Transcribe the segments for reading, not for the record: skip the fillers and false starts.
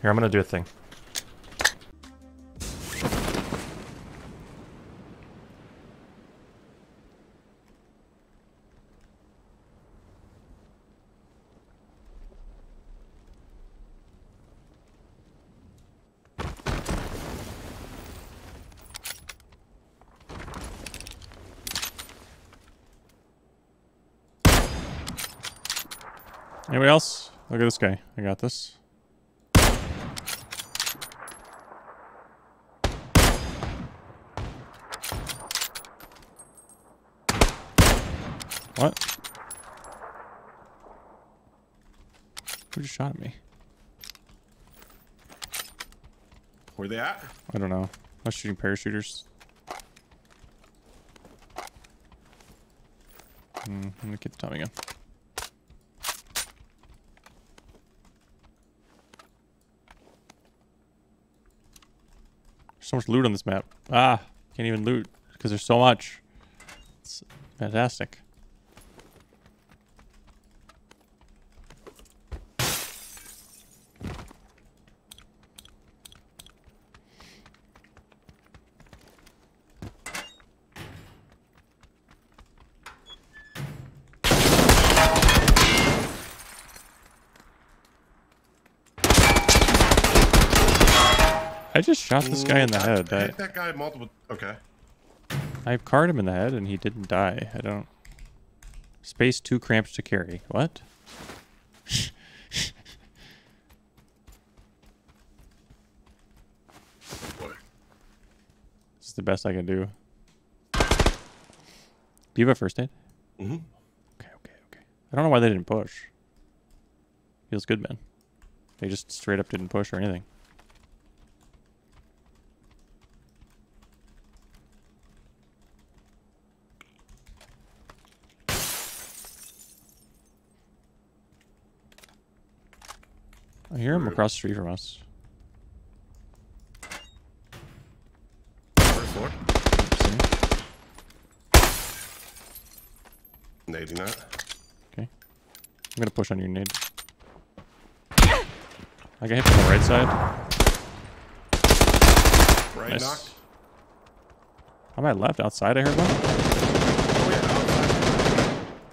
Here, I'm gonna do a thing. Anybody else? Look at this guy. I got this. What? Who just shot at me? Where they at? I don't know. I was shooting parachuters. I'm gonna get the Tommy gun. So much loot on this map. Ah, can't even loot because there's so much. It's fantastic. I just shot this guy in the head. I hit that guy multiple... Okay. I carred him in the head and he didn't die. I don't... Space 2 cramps to carry. What? Boy. This is the best I can do. Do you have a first aid? Mm-hmm. Okay, okay, okay. I don't know why they didn't push. Feels good, man. They just straight up didn't push or anything. I hear him across the street from us. First floor. Nading that. Okay. I'm gonna push on your nade. I got hit from the right side. Right, nice. Knocked. On my left, outside I heard one. Oh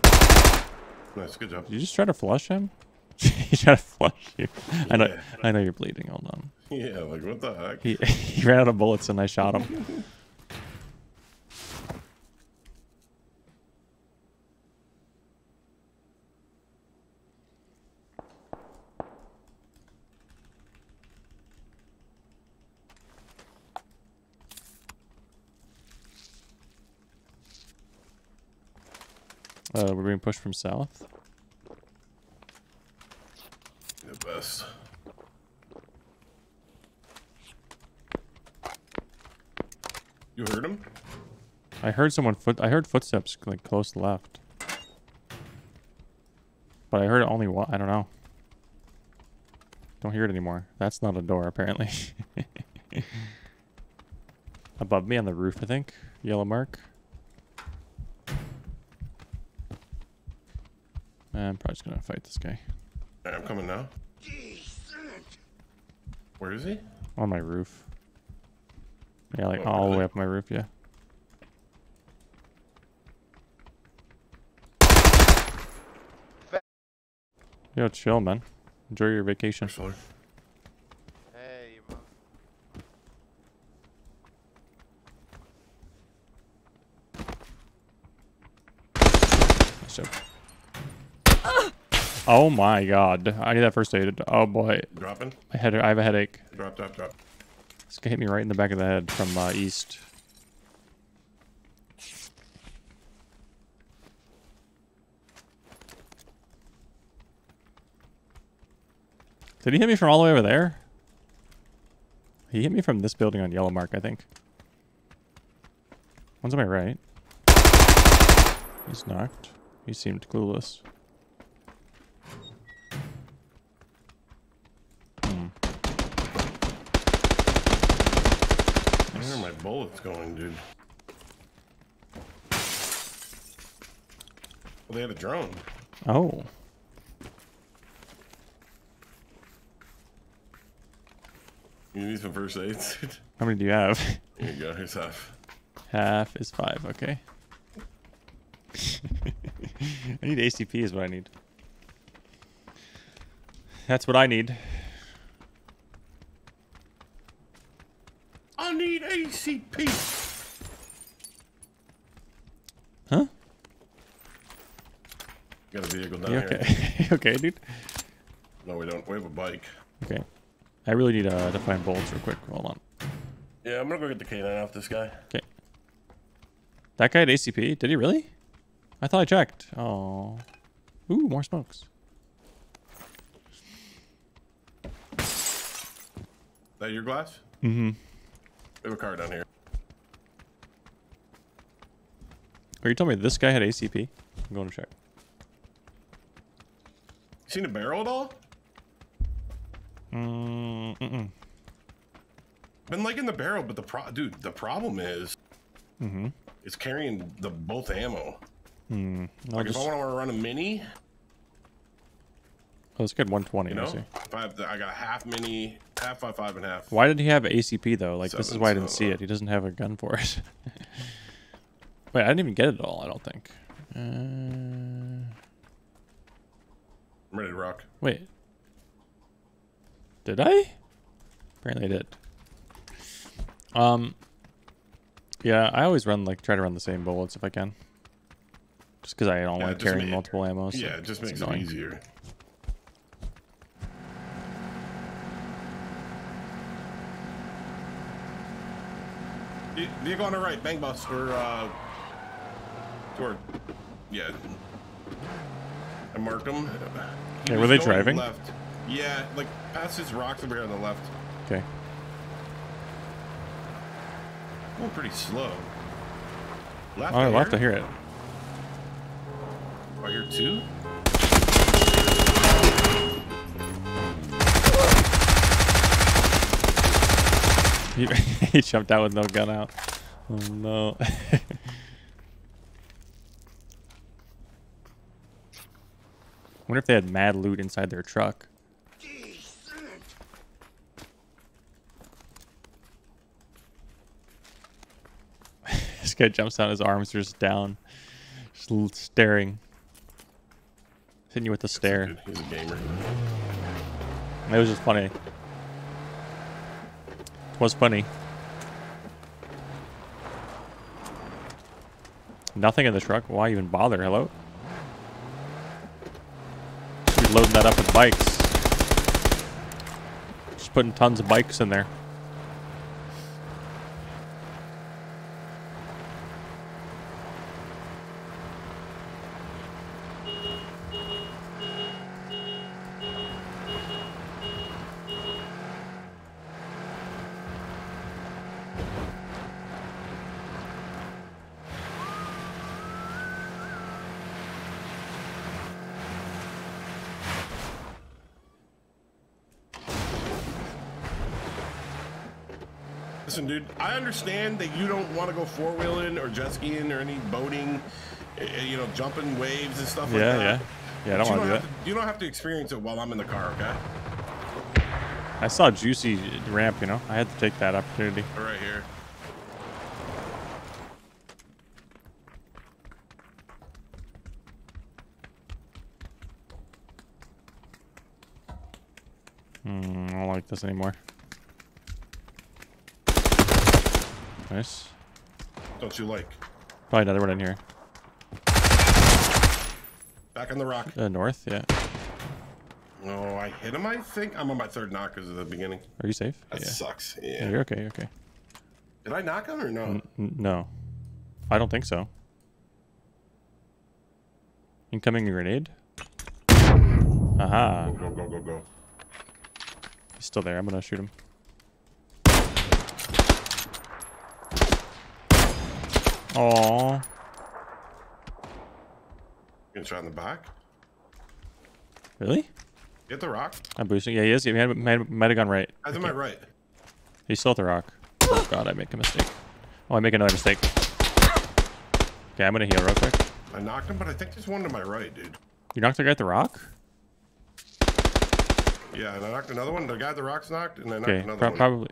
yeah, outside. Nice, good job. Did you just try to flush him? He tried to flush you. Yeah. I know you're bleeding. Hold on. Yeah, like what the heck? He ran out of bullets and I shot him. We're being pushed from south. Best. You heard him? I heard someone I heard footsteps like close left. But I heard only one. I don't know. Don't hear it anymore. That's not a door apparently. Above me on the roof, I think. Yellow mark. I'm probably just gonna fight this guy. I'm coming now. Where is he? On my roof. Yeah, like all the way up my roof, yeah. Yo, chill, man. Enjoy your vacation. Hey, bro. Nice job. Oh my god. I need that first aid. Oh boy. Dropping? I have a headache. Drop, drop, drop. This guy hit me right in the back of the head from east. Did he hit me from all the way over there? He hit me from this building on yellow mark, I think. One's on my right. He's knocked. He seemed clueless. Where are my bullets going, dude? Well, they had a drone. Oh. You need some first aids. How many do you have? Here you go, here's half. Half is 5, okay. I need ACP is what I need. That's what I need. I need ACP! Huh? Got a vehicle down here. Okay, dude. No, we don't. We have a bike. Okay. I really need to find bolts real quick. Hold on. Yeah, I'm gonna go get the K9 off this guy. Okay. That guy had ACP? Did he really? I thought I checked. Oh. Ooh, more smokes. That your glass? Mm-hmm. We have a car down here. Are you telling me this guy had ACP? I'm going to check. You seen a barrel at all? Mm-mm. Been liking the barrel, but the problem is, it's carrying the both ammo. Like if I want to run a mini, oh, let's get 120. You know, I got half mini, half 5.5 and half. Why did he have ACP though? Like 7, this is why I didn't see it. He doesn't have a gun for it. Wait, I didn't even get it all. I don't think. I'm ready to rock. Wait. Did I? Apparently I did. Yeah, I always run try to run the same bullets if I can. Just because I don't like carrying multiple ammo. So yeah, it just makes it easier. You go on the right, bang bus, or toward, yeah. I marked him. Yeah, were they driving? Left. Yeah, like past his rocks over here on the left. Okay. Going pretty slow. Left. Oh, I left. I hear it. Oh, I hear 2. He jumped out with no gun out. Oh no. Wonder if they had mad loot inside their truck. This guy jumps down, his arms are just down. Just staring. Hitting you with the stare. He's a gamer. It was just funny. It was funny. Nothing in the truck? Why even bother? Hello? You're loading that up with bikes. Just putting tons of bikes in there. Listen, dude, I understand that you don't want to go four-wheeling or jet skiing or any boating, you know, jumping waves and stuff like that. Yeah, I don't want to do that. You don't have to experience it while I'm in the car, okay? I saw a juicy ramp, you know? I had to take that opportunity. Right here. I don't like this anymore. Nice. Don't you like? Probably another one in here. Back on the rock. North, yeah. No, I hit him, I think. I'm on my 3rd knock because of the beginning. Are you safe? That sucks. Yeah. You're okay, Did I knock him or no? No. I don't think so. Incoming grenade? Aha. Go, go, go, go, go. He's still there. I'm going to shoot him. Aww. Gonna try in the back? Really? Hit the rock. I'm boosting. Yeah, he is. He might have gone right. I think my right. He's still at the rock. Oh god, I make a mistake. Oh, I make another mistake. Okay, I'm gonna heal real quick. I knocked him, but I think there's one to my right, dude. You knocked the guy at the rock? Yeah, and I knocked another one. The guy at the rock's knocked, and I knocked another one. Probably.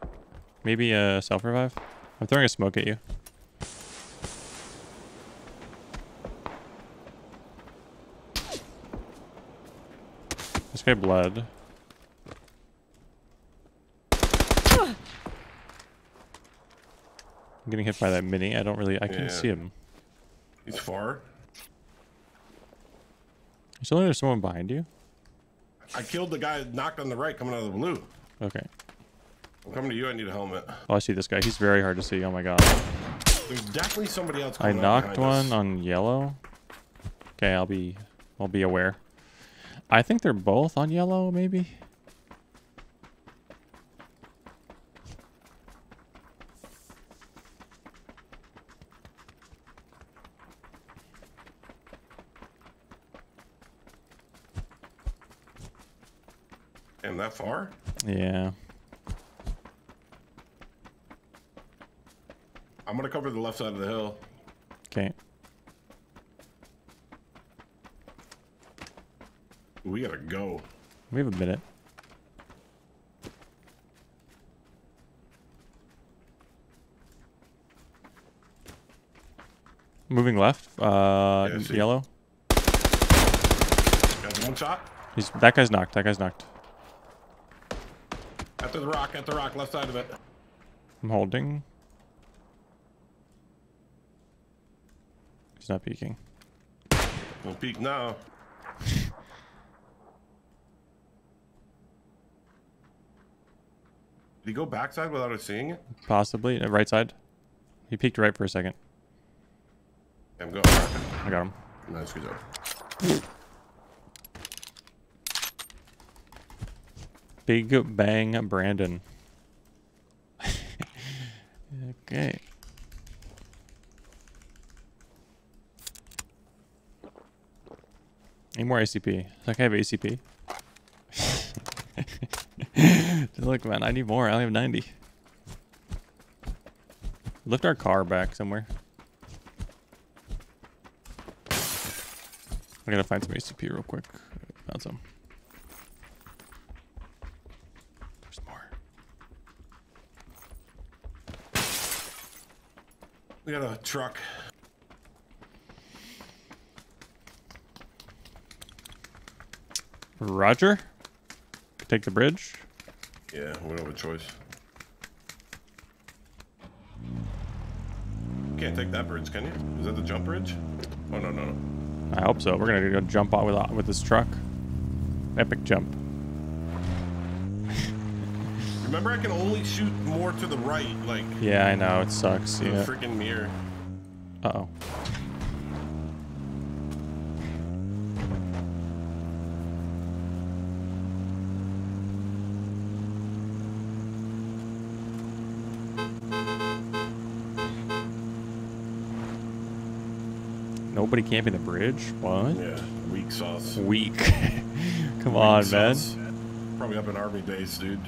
Maybe a self-revive. I'm throwing a smoke at you. This guy bled. I'm getting hit by that mini. I don't really... I can't see him. He's far. You still know there's someone behind you? I killed the guy knocked on the right coming out of the blue. Okay. I'm coming to you. I need a helmet. Oh, I see this guy. He's very hard to see. Oh, my God. There's definitely somebody else coming I knocked one on yellow. Okay, I'll be aware. I think they're both on yellow, maybe. Damn, that far? Yeah. I'm gonna cover the left side of the hill. Okay. We gotta go. We have a minute. Moving left. Yellow. Got one shot. That guy's knocked. That guy's knocked. After the rock. At the rock. Left side of it. I'm holding. He's not peeking. We'll peek now. Did he go backside without us seeing it? Possibly. Right side. He peeked right for a second. I'm going. I got him. Nice, good job. Big Bang Brandon. Okay. Any more ACP? Like I have ACP. Look, man, I need more. I only have 90. Lift our car back somewhere. I gotta find some ACP real quick. Found some. There's more. We got a truck. Roger. Take the bridge. Yeah, we don't have a choice. Can't take that bridge, can you? Is that the jump bridge? Oh, no, no, no. I hope so. We're going to go jump out with this truck. Epic jump. Remember, I can only shoot more to the right, like... Yeah, I know. It sucks. Yeah. Freaking mirror. Uh-oh. Nobody camping the bridge? What? Yeah, weak sauce. Weak. Come on, man. Probably up an army base, dude.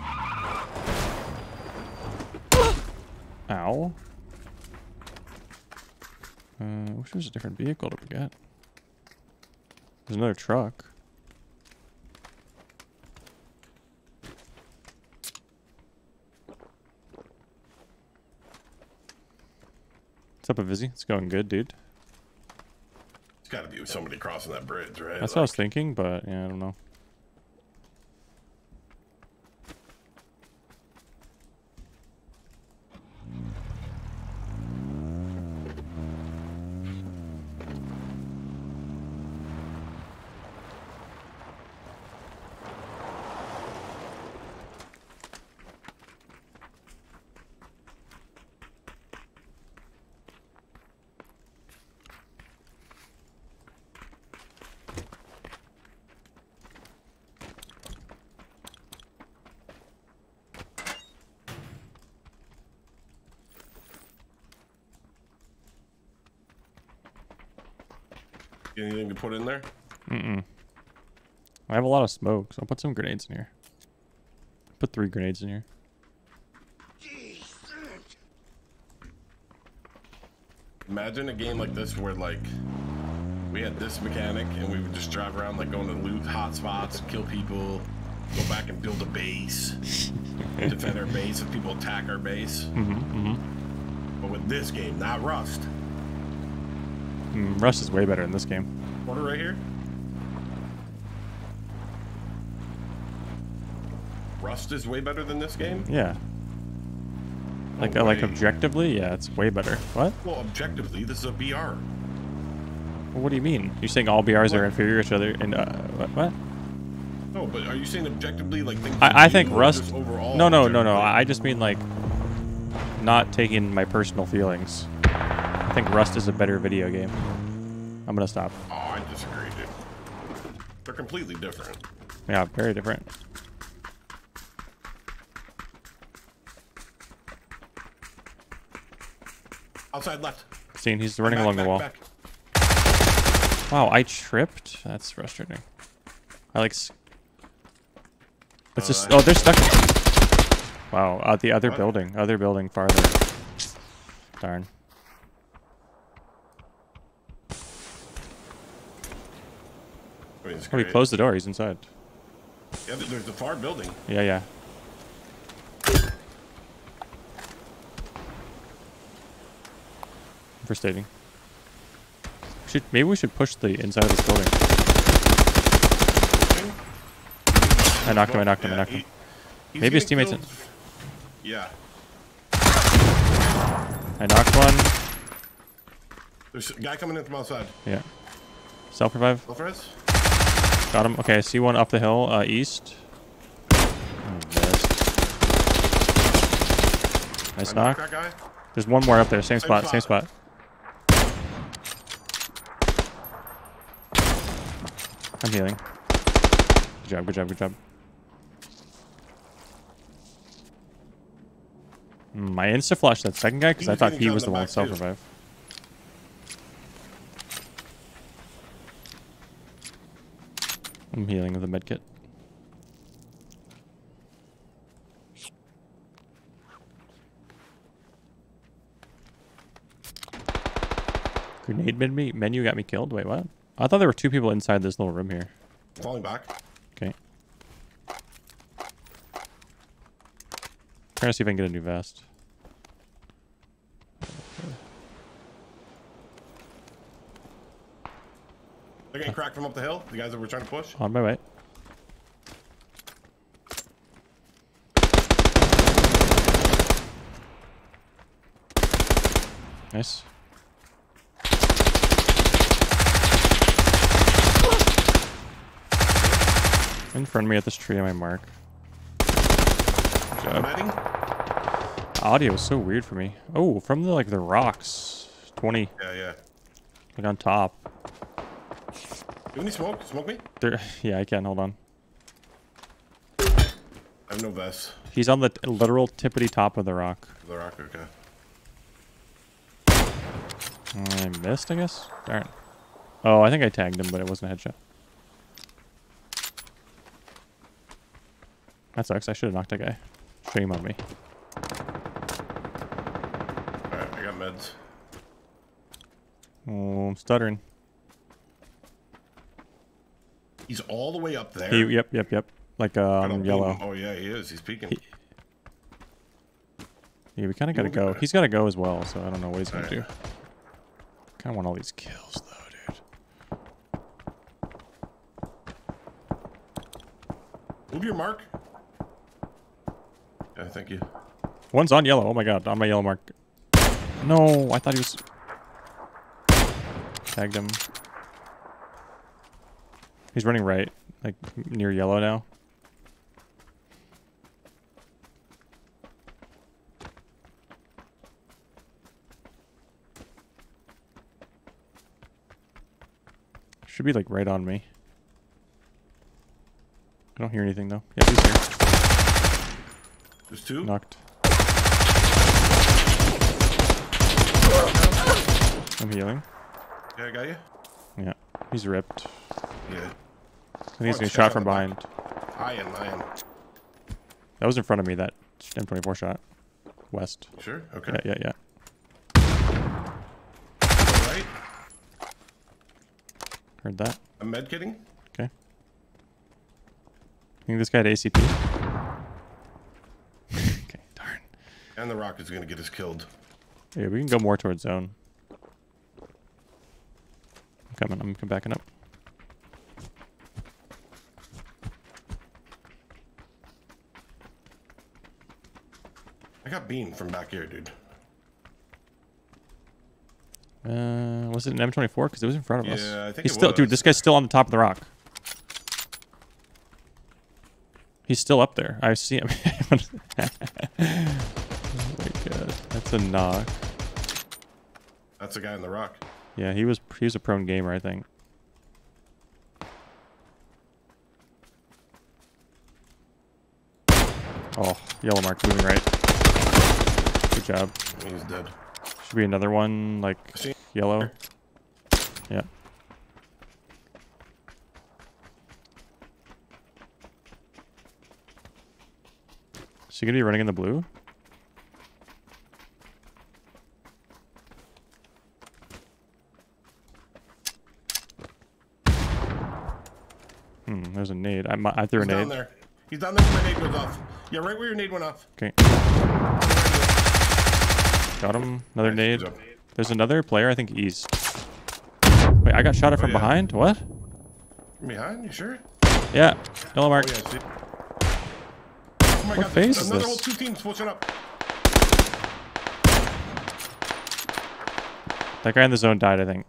Ow. I wish there was a different vehicle to get. There's another truck. What's up, Avizzy? It's going good, dude. It's gotta be somebody crossing that bridge, right? That's what I was thinking, but yeah, I don't know. Anything to put in there? Mm-mm. I have a lot of smoke, so I'll put some grenades in here. Put 3 grenades in here. Imagine a game like this where, like, we had this mechanic, and we would just drive around, like, going to loot hotspots, kill people, go back and build a base, defend our base if people attack our base. But with this game, not Rust. Rust is way better in this game. Water right here. Rust is way better than this game? Yeah. Like, no, like objectively, yeah, it's way better. What? Well, objectively, this is a BR. Well, what do you mean? You're saying all BRs are inferior to each other? And what? No, but are you saying objectively, like things? I think Rust. Overall no. I just mean like not taking my personal feelings. I think Rust is a better video game. I'm gonna stop. Oh, I disagree, dude. They're completely different. Yeah, very different. Outside left. Seeing he's running along the wall. Back. Wow, I tripped. That's frustrating. I like. It's just. Oh, they're stuck. Wow, the other building. Other building farther. Darn. I mean, oh, he closed the door. He's inside. Yeah, there's the far building. Yeah, yeah. First aiding. Maybe we should push the inside of this building. I knocked him, I knocked him. Maybe his teammates... Yeah. I knocked one. There's a guy coming in from outside. Yeah. Self-revive. Got him. Okay, I see one up the hill, east. Oh, nice knock. There's one more up there, same spot. I'm healing. Good job, good job. I insta-flushed that second guy because I thought he was the one self-revive. I'm healing with a medkit. Grenade menu got me killed? Wait, what? I thought there were two people inside this little room here. Falling back. Okay. Trying to see if I can get a new vest. Okay. They're getting cracked from up the hill. The guys that we're trying to push. On my way. Nice. In front of me at this tree on my mark. Good job. Audio is so weird for me. Oh, from the like the rocks. 20. Yeah, yeah. Like on top. Do any smoke? Smoke me? There, yeah, I can. Hold on. I have no vest. He's on the literal tippity top of the rock. The rock, okay. I missed, I guess? Darn. Oh, I think I tagged him, but it wasn't a headshot. That sucks. I should have knocked that guy. Shame on me. Alright, I got meds. Oh, I'm stuttering. He's all the way up there. He, yep. Like yellow. Oh yeah, he is. He's peeking. Yeah, we kind of got to go. He's got to go as well, so I don't know what he's going to do. Kind of want all these kills, though. Move your mark. Yeah, thank you. One's on yellow. Oh my god, on my yellow mark. No, I thought he was... Tagged him. He's running right, like near yellow now. Should be like right on me. I don't hear anything though. Yeah, he's here. There's two? Knocked. I'm healing. Yeah, I got you. Yeah, he's ripped. Yeah. I think he's getting shot from behind. I am. That was in front of me, that M24 shot. West. Sure? Okay. Yeah. All right. Heard that. I'm medkitting. Okay. I think this guy had ACP. Okay, darn. And the rocket's gonna get us killed. Yeah, we can go more towards zone. I'm coming. I'm backing up. I got beamed from back here, dude. Was it an M24? Because it was in front of us. Yeah, I think it was. Dude, this guy's still on the top of the rock. He's still up there. I see him. Oh my god. That's a knock. That's a guy in the rock. Yeah, he was a prone gamer, I think. Oh, yellow mark moving right. Good job. He's dead. Should be another one, like, yellow. Yeah. Is he gonna be running in the blue? Hmm, there's a nade. I threw a nade. He's down there. He's down there where my nade went off. Yeah, right where your nade went off. Okay. Got him. Another nade. There's another player, I think east. Wait, I got shot at from behind? What? From behind? You sure? Yeah. Yellow mark. Oh, yeah, oh my what phase is this? Another whole two teams switching up. That guy in the zone died, I think.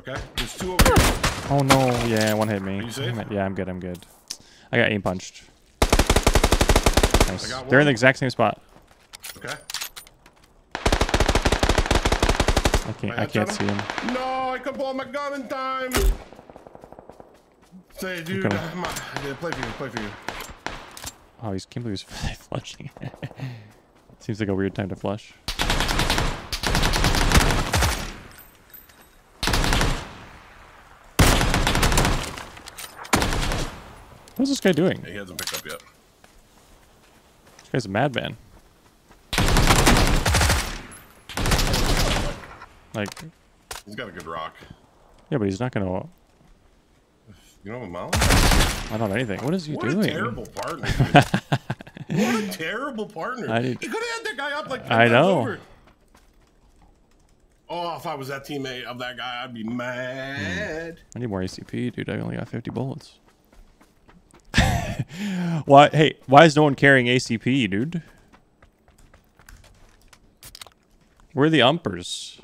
Okay. There's two over here. Oh no. Yeah, one hit me. Are you safe? Yeah, I'm good. I'm good. I got aim punched. Nice. They're in the exact same spot. Okay. I can't see him. No, I could blow my gun in time. Say, dude, play for you. Oh, he's can't believe he's flushing. Seems like a weird time to flush. What's this guy doing? He hasn't picked up yet. This guy's a madman. Like, he's got a good rock. Yeah, but he's not gonna. You don't have a mount? I don't have anything. What is he doing? What a terrible partner! Dude. What a terrible partner! He could have had that guy up like. I know. Over. Oh, if I was that teammate of that guy, I'd be mad. I need more ACP, dude. I only got 50 bullets. Why? Hey, why is no one carrying ACP, dude? Where are the umpers?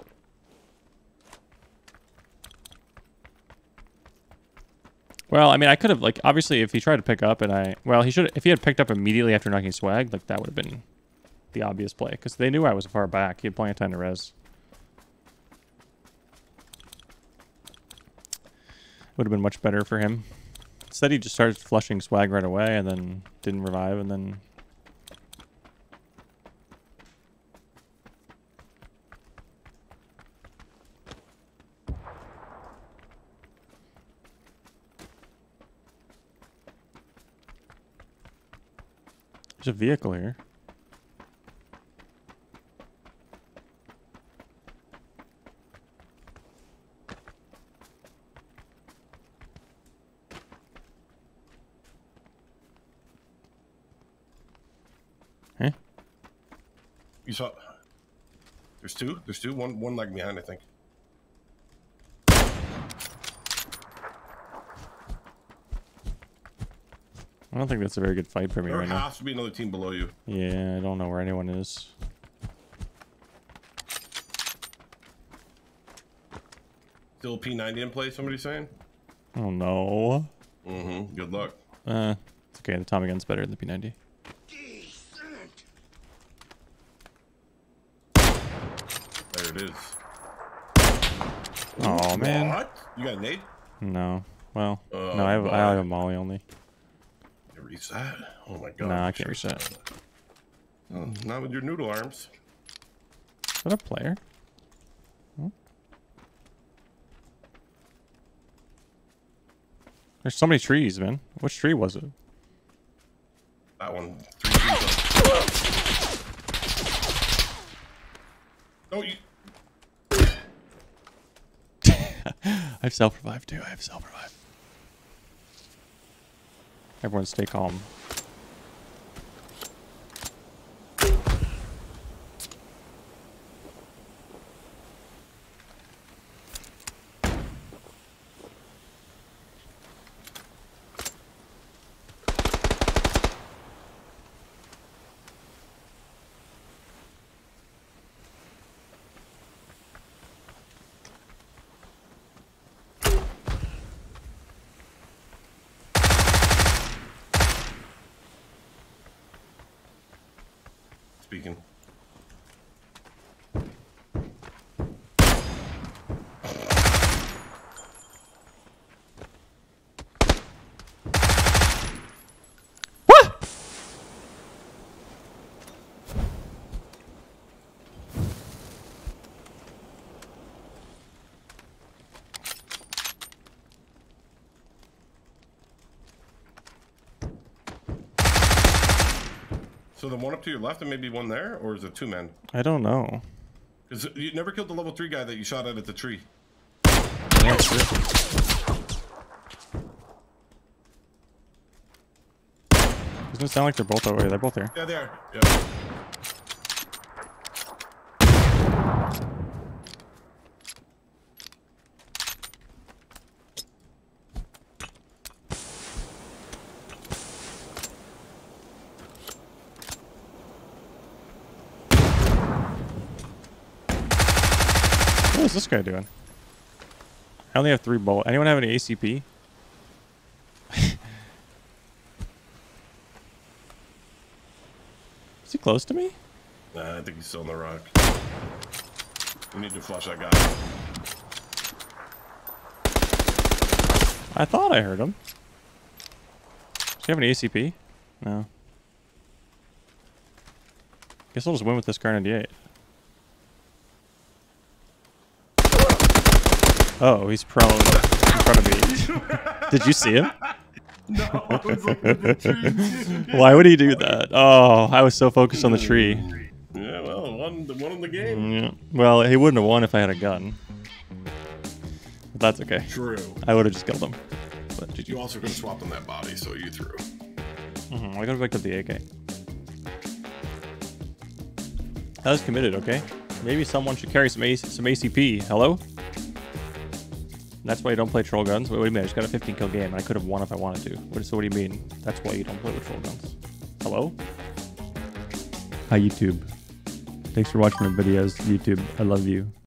Well, I mean, I could have, like, obviously, if he tried to pick up and well, he should, if he had picked up immediately after knocking swag, like, that would have been the obvious play, because they knew I was far back. He had plenty of time to res. Would have been much better for him. Instead, he just started flushing swag right away and then didn't revive and then... There's a vehicle here. Huh? You saw? There's two. There's two. One leg behind, I think. I don't think that's a very good fight for me right now. There has to be another team below you. Yeah, I don't know where anyone is. Still P90 in play, somebody's saying? Oh, no. Mm-hmm. Good luck. It's okay. The Tommy gun's better than the P90. There it is. Oh, man. What? You got a nade? No. Well, no, I have a molly only. Reset? Oh my god. Nah, I can't reset. Oh, not with your noodle arms. Is that a player? Hmm? There's so many trees, man. Which tree was it? That one. 3 trees. Oh, you... I I have self-revive too. I have self-revive. Everyone stay calm. Speaking. What? So the one up to your left and maybe one there, or is it two men? I don't know. Because you never killed the level 3 guy that you shot at the tree. Doesn't it sound like they're both over here? They're both there. Yeah, they are. Yeah. What is this guy doing? I only have 3 bullets. Anyone have any ACP? Is he close to me? Nah, I think he's still on the rock. We need to flush that guy. I thought I heard him. Does he have any ACP? No. Guess I'll just win with this Kar98. Oh, he's prone in front of me. Did you see him? No, I was looking at the tree. Why would he do that? Oh, I was so focused on the tree. Yeah, well, one in the game. Yeah. Well, he wouldn't have won if I had a gun. But that's okay. True. I would have just killed him. But you also could have swapped on that body, so you threw. Mm-hmm. I gotta pick up the AK. That was committed, okay? Maybe someone should carry some ACP. Hello? That's why you don't play troll guns. Wait, what do you mean? I just got a 15 kill game and I could have won if I wanted to. So what do you mean? That's why you don't play with troll guns. Hello? Hi, YouTube. Thanks for watching my videos, YouTube. I love you.